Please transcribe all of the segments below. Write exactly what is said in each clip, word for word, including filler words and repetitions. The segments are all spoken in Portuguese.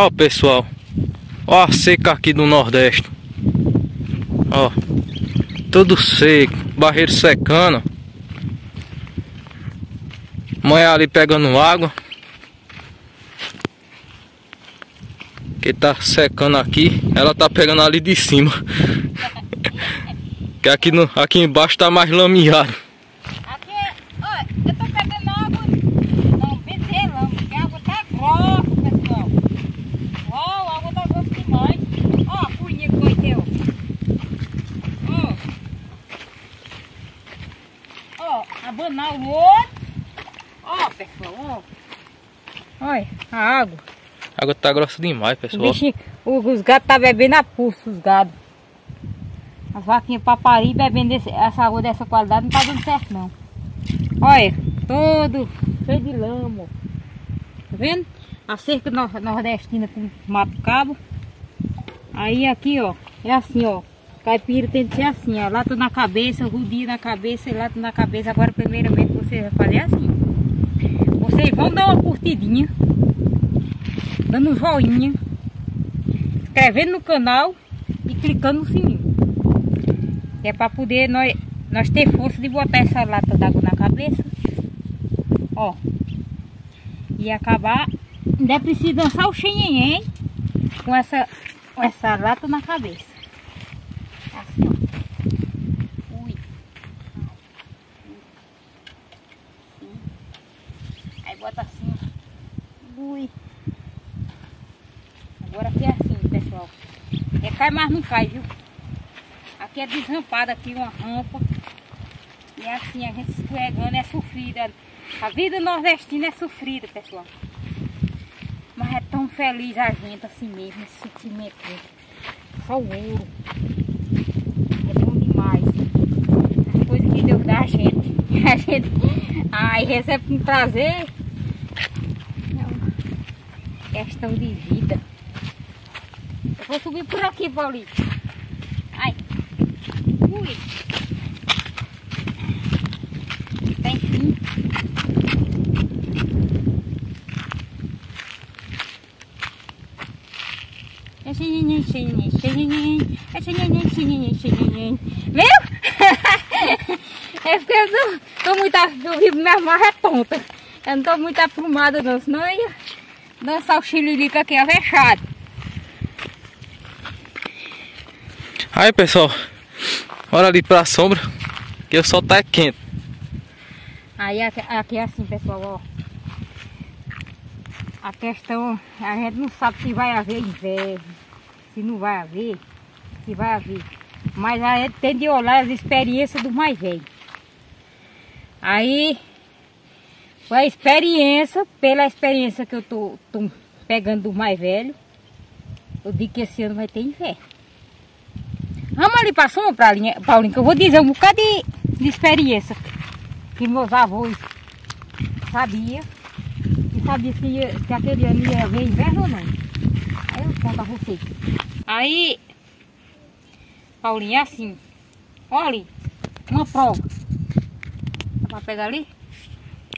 Ó, pessoal, ó a seca aqui do Nordeste. Ó, tudo seco, barreiro secando. Mãe ali pegando água, que tá secando aqui. Ela tá pegando ali de cima. Que aqui, no, aqui embaixo tá mais lameado. Aqui, ó, eu tô pegando água. Não, bem lama, porque a água tá grossa, pessoal. Ó, a água tá grossa demais. Ó, a punha que foi teu. Ó. Ó, abanar o outro. Ó, pessoal, ó. Olha, a água. A água tá grossa demais, pessoal. Bichinho, os gatos tá bebendo a pulso, os gados. As vaquinhas papari bebendo esse, essa água dessa qualidade não tá dando certo, não. Olha, todo cheio de lama. Tá vendo? A cerca nordestina com mato cabo. Aí aqui, ó, é assim, ó. Caipira tem que ser assim, ó. Lata na cabeça, rodinha na cabeça, lata na cabeça. Agora, primeiramente, vocês vão fazer assim. Vocês vão dar uma curtidinha, dando um joinha, inscrevendo no canal e clicando no sininho. É para poder nós, nós ter força de botar essa lata d'água na cabeça. Ó. E acabar. Ainda precisa dançar o xenhenhen com essa, com essa lata na cabeça. Assim, ó. Ui. Aí bota assim. Ui. Agora aqui é assim, pessoal. É cai, mas não cai, viu? Aqui é desrampada, aqui uma rampa. E é assim, a gente escorregando, é sofrida. A vida nordestina é sofrida, pessoal. Mas é tão feliz a gente assim mesmo, esse sentimento. Só o ouro. É bom demais. As coisas que Deus dá a gente. A gente aí recebe com prazer. É uma questão de vida. Eu vou subir por aqui, Paulinho. Ai. Ui. Tá, enfim. Viu? É porque eu não tô muito afundada, minha marra é tonta. Eu não tô muito aprumada, não, senão eu ia dançar o xililica aqui avexado. Aí, pessoal, olha ali pra sombra, que o sol tá quente. Aí aqui, aqui é assim, pessoal, ó. A questão, a gente não sabe se vai haver inverno, se não vai haver, se vai haver. Mas a gente tem de olhar as experiências do mais velho. Aí, a experiência, pela experiência que eu tô, tô pegando do mais velho, eu digo que esse ano vai ter inverno. Vamos ali para cima, Paulinho, que eu vou dizer um bocado de, de experiência que meus avós sabiam. E sabiam se, ia, se aquele ano ia haver inverno ou não. Aí eu conto a vocês. Aí, Paulinho, é assim. Olha ali, uma prova. Dá para pegar ali?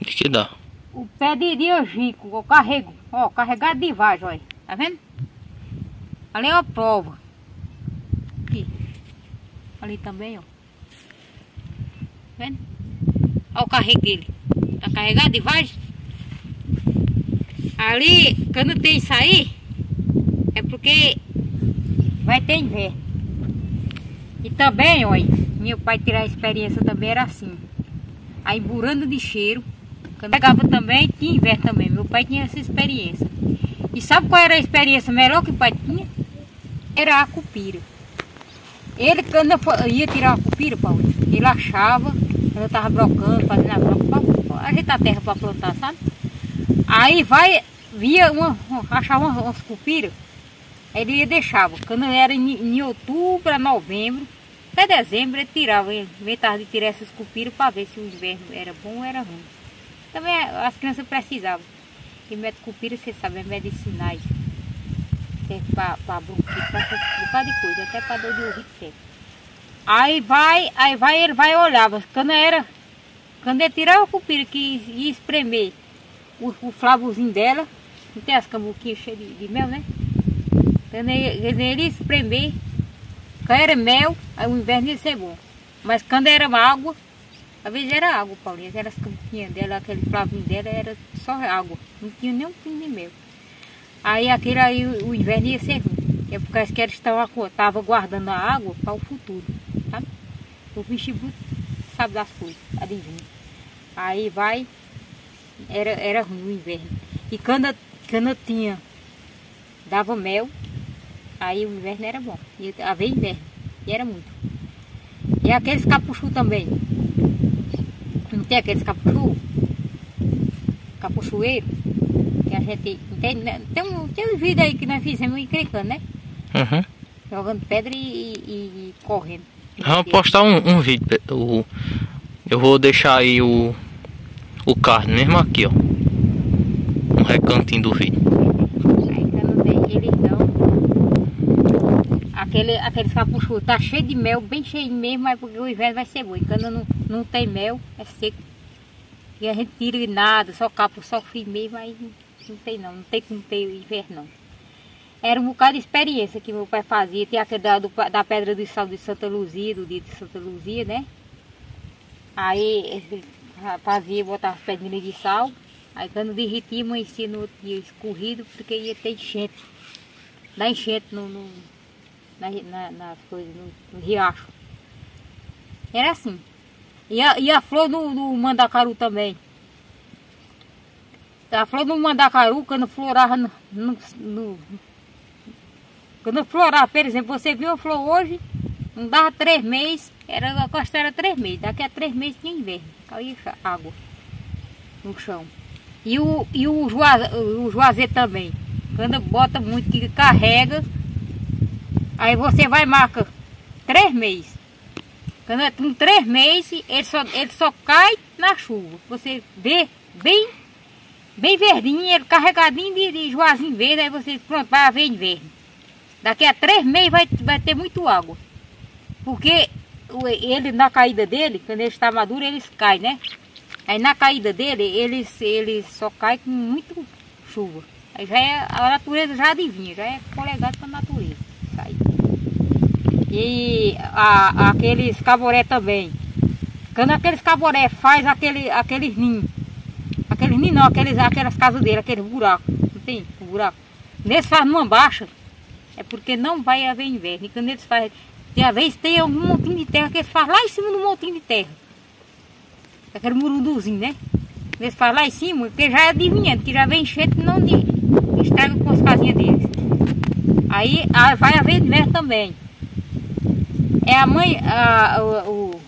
O que que dá? O pé de diojico, eu carrego. Ó, carregado de vagem, olha. Tá vendo? Ali é uma prova. Ali também, ó. Vendo? Olha o carrego dele. Tá carregado de vagem? Ali, quando tem isso aí, é porque vai ter inverno. E também, olha, meu pai tirar a experiência também era assim. Aí, burando de cheiro, quando pegava também, tinha inverno também. Meu pai tinha essa experiência. E sabe qual era a experiência melhor que o pai tinha? Era a cupira. Ele, quando eu ia tirar a cupira, Paulo, ele achava, quando eu estava brocando, fazendo a broca, ajeitar a terra para plantar, sabe? Aí vai, via, uma, achava umas, umas cupiras, ele ia deixava. Quando era em, em outubro, a novembro, até dezembro, ele tirava, ele inventava de tirar essas cupiras para ver se o inverno era bom ou era ruim. Também as crianças precisavam. E mete cupira, você sabe, é medicinais. Para para um bocado de coisa, até para dor de ouvido seco. Aí vai, aí vai, ele vai olhar, mas quando era, quando ele tirava o cupira que ia espremer o, o flavozinho dela, Não tem as cambuquinhas cheias de, de mel, né? Quando ele espremer, quando era mel, aí o inverno ia ser bom. Mas quando era água, às vezes era água, Paulinha. Era as cambuquinhas dela, aquele flavinho dela, era só água. Não tinha nem um pingo de mel. Aí aquele aí o inverno ia ser ruim. É porque eles querem estar estavam guardando a água para o futuro, sabe? O bicho bruto sabe das coisas, adivinha. Aí vai, era, era ruim o inverno. E quando, quando tinha, dava mel, aí o inverno era bom. E havia inverno, e era muito. E aqueles capuchu também. Não tem aqueles capuchu? Capuchoeiro? Que a gente tem, tem, um, tem uns vídeos aí que nós fizemos encrencando, né? Uhum. Jogando pedra e, e, e correndo. Vamos postar um, um vídeo. O, eu vou deixar aí o, o card mesmo aqui, ó. Um recantinho do vídeo. Aí quando tem eles dão. Aquele, aqueles capuchos tá cheio de mel, bem cheio mesmo, mas porque o inverno vai ser bom. E quando não, não tem mel, é seco. E a gente tira nada, só capo, só fio mesmo, aí. Não tem não, não tem como ter inverno não. Era um bocado de experiência que meu pai fazia. Tinha aquele da, do, da Pedra do Sal de Santa Luzia, do dia de Santa Luzia, né? Aí ele fazia, botava as pedrinhas de sal. Aí quando derretia, amanhecia no outro dia escorrido, porque ia ter enchente. Dá enchente no, no, na, na, nas coisas, no, no riacho. Era assim. E a, e a flor do, do mandacaru também. A flor do mandacaru, quando florava no, no, no, quando florava, por exemplo, você viu a flor hoje, não dava três meses, era, a costa era três meses, daqui a três meses tinha inverno, caía água no chão. E o, e o, juaze, o juazeiro também, quando bota muito, que carrega, aí você vai e marca três meses. Quando é com três meses, ele só, ele só cai na chuva, você vê bem... Bem verdinho, ele carregadinho de, de juazinho verde, aí você pronto, vai haver inverno. Daqui a três meses vai, vai ter muito água. Porque ele, na caída dele, quando ele está maduro, eles caem, né? Aí na caída dele, eles, eles só caem com muito chuva. Aí já é, a natureza já adivinha, já é colegado com a natureza. Sai. E a, aqueles caboré também. Quando aqueles caboré faz aquele, aqueles ninhos, Aqueles ninhos não, aqueles, aquelas casas dele, aqueles buracos, não tem buraco. Neles faz numa baixa, é porque não vai haver inverno. E quando eles fazem, às vezes tem algum montinho de terra que eles fazem lá em cima do montinho de terra. Aquele murunduzinho, né? Eles fazem lá em cima, porque já é adivinhando, que já vem enchente e não estraga com as casinhas deles. Aí vai haver inverno também. É a mãe, a, o, o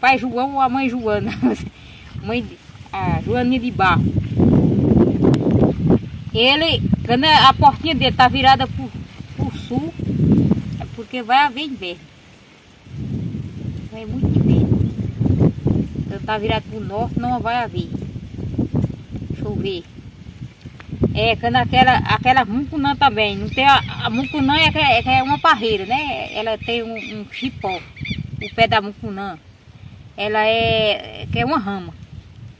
pai João ou a mãe Joana. Mãe de... A Joaninha de Barro. Ele, quando a portinha dele está virada para o sul, é porque vai haver inverno. Vai muito inverno. Quando está virada para o norte, não vai haver. Chover. É, quando aquela, aquela mucunã também. Não tem a, a mucunã é, é uma parreira, né? Ela tem um, um chipó. O pé da mucunã. Ela é, que é uma rama.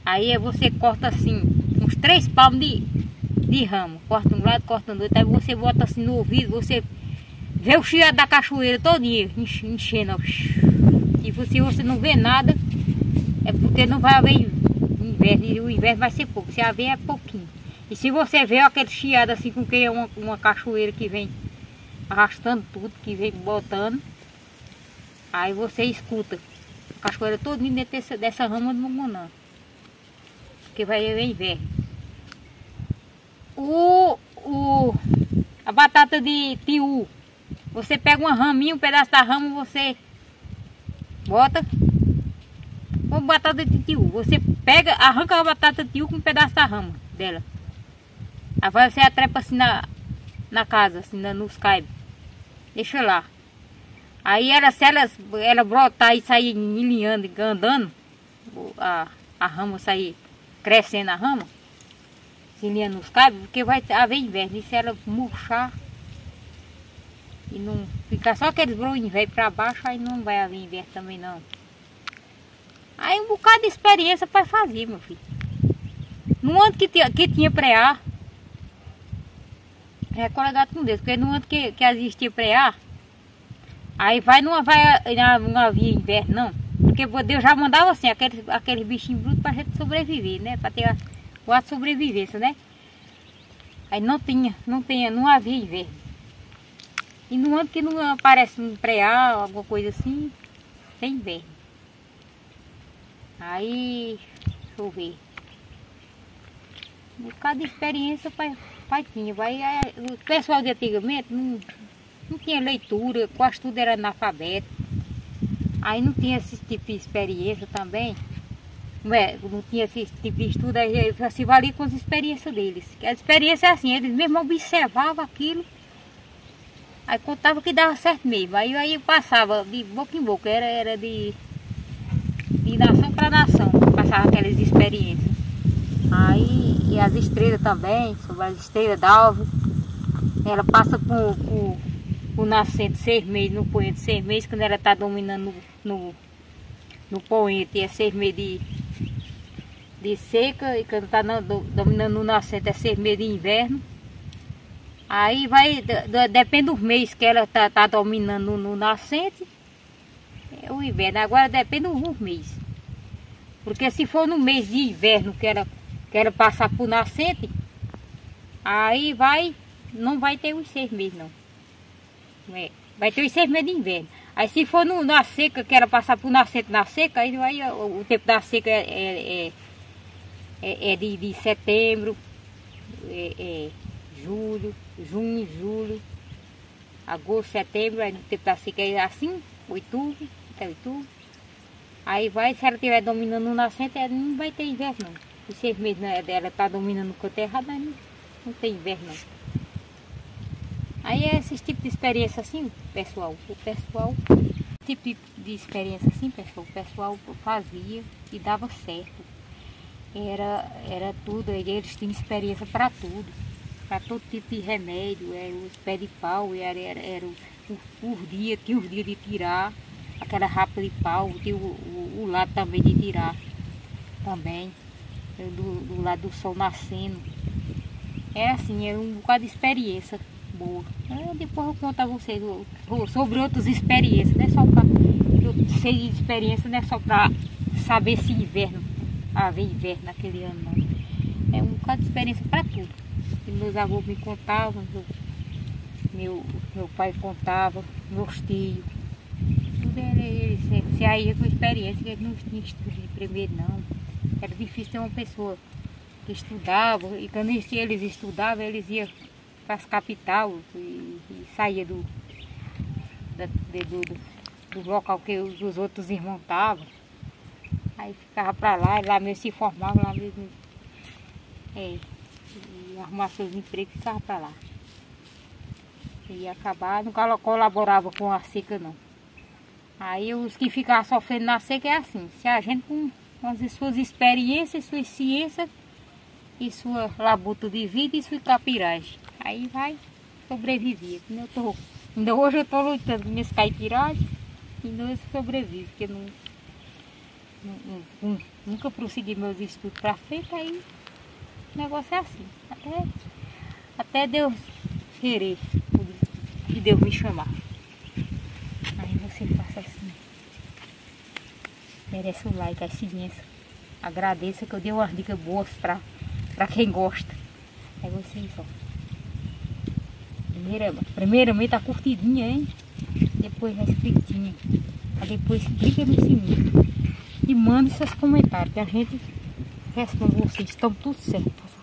Aí você corta assim, uns três palmos de, de ramo. Corta um lado, corta do outro. Aí você bota assim no ouvido, você vê o chiado da cachoeira todinho, enchendo. E se você não vê nada, é porque não vai haver inverno. E o inverno vai ser pouco. Se haver, é pouquinho. E se você vê aquele chiado assim, com que é uma, uma cachoeira que vem arrastando tudo, que vem botando, aí você escuta a cachoeira todinha dentro dessa, dessa rama do Mungunã. Porque vai haver inverno. O, o, a batata de piú, você pega uma raminha, um pedaço da rama, você bota. Ou batata de piú, você pega, arranca a batata de piú com um pedaço da rama dela. Aí você atrepa assim na, na casa, assim na, nos caibos. Deixa lá. Aí ela, se ela, ela brotar e sair enlinhando, andando, a, a rama sair crescendo a rama, se linhando nos cabos, porque vai haver inverno. E se ela murchar e não ficar só aqueles broinhos velhos para baixo, aí não vai haver inverno também não. Aí um bocado de experiência para fazer, meu filho. No ano que, que tinha pré-ar, recolhe gato com Deus, porque no ano que, que existe prear, aí vai, não vai na via inverno não, porque Deus já mandava assim, aqueles, aqueles bichinhos brutos para a gente sobreviver, né, para ter o ato de sobrevivência, né. Aí não tinha, não tinha, não havia inverno. E no ano que não aparece um preá, alguma coisa assim, tem inverno. Aí, deixa eu ver. Um bocado de experiência o pai, pai tinha. Aí, aí, o pessoal de antigamente não, não tinha leitura, quase tudo era analfabeto. Aí não tinha esse tipo de experiência também. Não, é, não tinha esse tipo de estudo, aí se valia com as experiências deles. A experiência é assim, eles mesmo observavam aquilo, aí contava que dava certo mesmo. Aí, aí passava de boca em boca, era, era de, de nação para nação, passava aquelas experiências. Aí, e as estrelas também, sobre as estrelas d'alva, ela passa por, por, por nascente seis meses, no poente seis meses, quando ela está dominando no, no, no poente, é seis meses de... de seca, e quando está dominando o nascente é seis meses de inverno. Aí vai, depende dos meses que ela está tá dominando no nascente, é o inverno. Agora depende dos meses, porque se for no mês de inverno que ela, que ela passar por nascente, aí vai, não vai ter os seis meses não, vai ter os seis meses de inverno. Aí se for no, na seca, que ela passar por nascente na seca, aí vai, o, o tempo da seca é, é, é É de, de setembro, é, é, julho, junho, julho, agosto, setembro, aí no tempo da seca é assim, outubro, até outubro. Aí vai, se ela estiver dominando o nascente, ela não vai ter inverno não. Os seis meses dela está dominando o canto errado, não, não tem inverno não. Aí é esses tipos de experiência assim, pessoal, o pessoal, tipo de experiência assim, pessoal, o pessoal fazia e dava certo. Era, era tudo, eles tinham experiência para tudo, para todo tipo de remédio, era os pés de pau, era, era, era os dias, tinha os dias de tirar, aquela rapa de pau, tinha o, o, o lado também de tirar, também, do, do lado do sol nascendo. Era assim, era um bocado de experiência boa. Eu, depois eu conto a vocês sobre outras experiências, não é só para ser de experiência, não é só para saber se inverno. Havia inverno naquele ano não. É um bocado de experiência para tudo. E meus avós me contavam, meu, meu, meu pai contava, meus tios. Tudo era eles. Se aí é com experiência, eles não tinham estudo de primeiro não. Era difícil ter uma pessoa que estudava. E quando eles estudavam, eles iam para as capitais e, e saía do, do, do, do local que os, os outros irmãos estavam. Aí ficava para lá, e lá mesmo se formavam, lá mesmo é, e arrumava seus empregos e ficava para lá. E acabava, não colaborava com a seca não. Aí os que ficavam sofrendo na seca é assim, se a gente com, com as suas experiências, suas ciências e sua labuta de vida e sua caipiragem. Aí vai sobreviver. Eu tô, ainda hoje eu estou lutando com minhas caipiragens e não sobrevivo, porque não. Nunca prossegui meus estudos para frente, aí o negócio é assim, até, até Deus querer, que Deus me chamar. Aí você faça assim, merece o like, a ciência, agradeça que eu dei umas dicas boas para para quem gosta. Aí vocês, ó, primeiramente, primeiramente a curtidinha, hein, depois a inscritinha, aí depois clica no sininho. E mande seus comentários, que a gente responde vocês. Estão tudo certo.